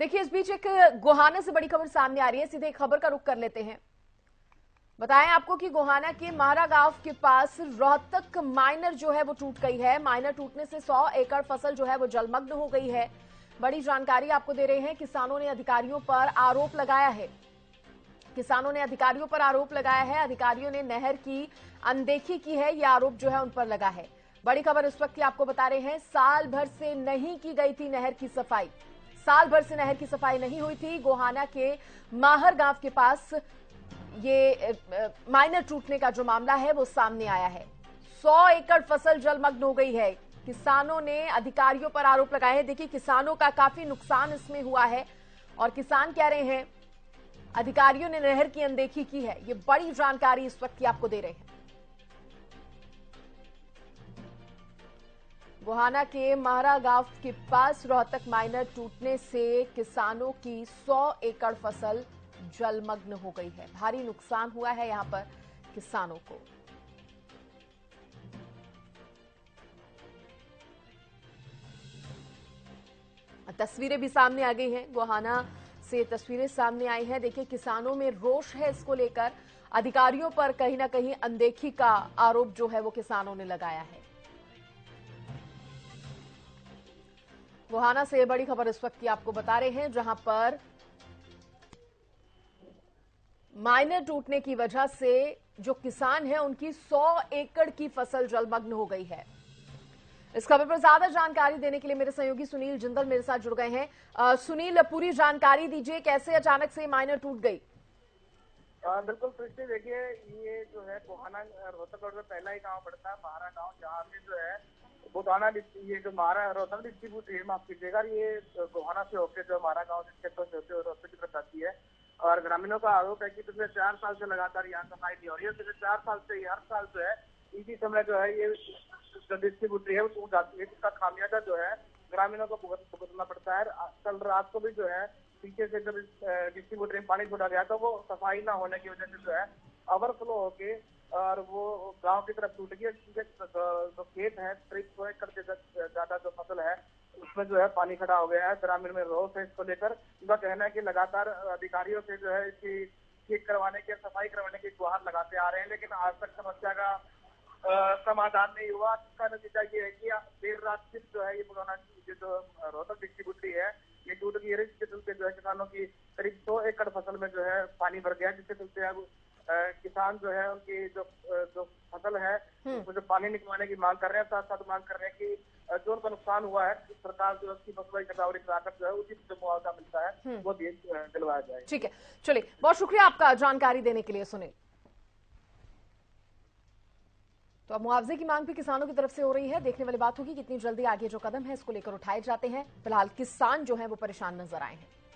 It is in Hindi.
देखिए, इस बीच एक गोहाना से बड़ी खबर सामने आ रही है। सीधे खबर का रुख कर लेते हैं। बताएं आपको कि गोहाना के माहरा गांव के पास रोहतक माइनर जो है वो टूट गई है। माइनर टूटने से 100 एकड़ फसल जो है वो जलमग्न हो गई है। बड़ी जानकारी आपको दे रहे हैं, किसानों ने अधिकारियों पर आरोप लगाया है। अधिकारियों ने नहर की अनदेखी की है, ये आरोप जो है उन पर लगा है। बड़ी खबर इस वक्त की आपको बता रहे हैं, साल भर से नहीं की गई थी नहर की सफाई। नहीं हुई थी। गोहाना के माहर गांव के पास ये माइनर टूटने का जो मामला है वो सामने आया है। 100 एकड़ फसल जलमग्न हो गई है। किसानों ने अधिकारियों पर आरोप लगाए हैं। देखिए, किसानों का काफी नुकसान इसमें हुआ है और किसान कह रहे हैं अधिकारियों ने नहर की अनदेखी की है। ये बड़ी जानकारी इस वक्त की आपको दे रहे हैं। गोहाना के माहरा गांव के पास रोहतक माइनर टूटने से किसानों की 100 एकड़ फसल जलमग्न हो गई है। भारी नुकसान हुआ है यहां पर किसानों को। तस्वीरें भी सामने आ गई हैं, गोहाना से तस्वीरें सामने आई हैं। देखिए, किसानों में रोष है, इसको लेकर अधिकारियों पर कहीं ना कहीं अनदेखी का आरोप जो है वो किसानों ने लगाया है। गोहाना से बड़ी खबर इस वक्त की आपको बता रहे हैं, जहां पर माइनर टूटने की वजह से जो किसान है उनकी 100 एकड़ की फसल जलमग्न हो गई है। इस खबर पर ज्यादा जानकारी देने के लिए मेरे सहयोगी सुनील जिंदल मेरे साथ जुड़ गए हैं। सुनील, पूरी जानकारी दीजिए, कैसे अचानक से माइनर टूट गई? बिल्कुल सृष्टि, देखिए ये जो है गोहाना रोहतक रोड का पहला ही गाँव पड़ता है माहरा गाँव, जहाँ पे जो है गोहाना ये जो माहरा रोहतक डिस्ट्रीब्यूट माफ कीजिएगा, ये गोहाना से होकर जो माहरा गाँव क्षेत्र होते हुए रोहतक की तरफ जाती है। और ग्रामीणों का आरोप है कि पिछले 4 साल से लगातार यहाँ सफाई नहीं हो रही है। पिछले 4 साल से हर साल जो है इसी समय जो है ये जो डिस्ट्रीब्यूटरी है वो टूट जाती है, जिसका खामियाजा जो है ग्रामीणों को भुगतना पड़ता है। कल रात को भी जो है पीछे से जब डिस्ट्रीब्यूटरी में पानी छोड़ा गया तो वो सफाई ना होने की वजह से जो है ओवरफ्लो होके और वो गांव की तरफ टूट गई। जो खेत है करीब 100 एकड़ से ज्यादा जो फसल है उसमें जो है पानी खड़ा हो गया है। ग्रामीण में रोष है इसको लेकर। उनका कहना है कि लगातार अधिकारियों से जो है इसकी ठीक करवाने की, सफाई करवाने की गुहार लगाते आ रहे हैं, लेकिन आज तक समस्या का समाधान नहीं हुआ। इसका नतीजा ये है कि देर रात फिर जो है ये पुराना जो रोहतक डिस्ट्रीब्यूटरी है ये टूट गई है, जिसके चलते जो है किसानों की करीब 100 एकड़ फसल में जो है पानी भर गया, जिसके चलते अब किसान जो है उनकी जो फसल है उसमें जो पानी निकलवाने की मांग कर रहे हैं। साथ साथ मांग कर रहे हैं कि जो उनका नुकसान हुआ है सरकार जो उसकी फसलों की गिरावट कराकर जो है उचित जो मुआवजा मिलता है वो दिलवाया जाए। ठीक है, चलिए, बहुत शुक्रिया आपका जानकारी देने के लिए सुनील। तो अब मुआवजे की मांग भी किसानों की तरफ से हो रही है। देखने वाली बात होगी कितनी जल्दी आगे जो कदम है इसको लेकर उठाए जाते हैं। फिलहाल किसान जो है वो परेशान नजर आए हैं।